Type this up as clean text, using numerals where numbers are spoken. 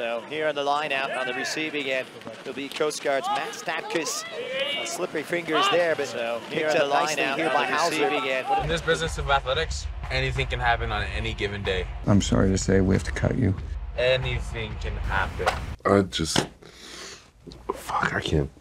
So here on the line out on the receiving end will be Coast Guard's Matt Statkus. Slippery fingers there, but so here on the line out here by Hauser. In this business of athletics, anything can happen on any given day. I'm sorry to say we have to cut you. Anything can happen. I can't.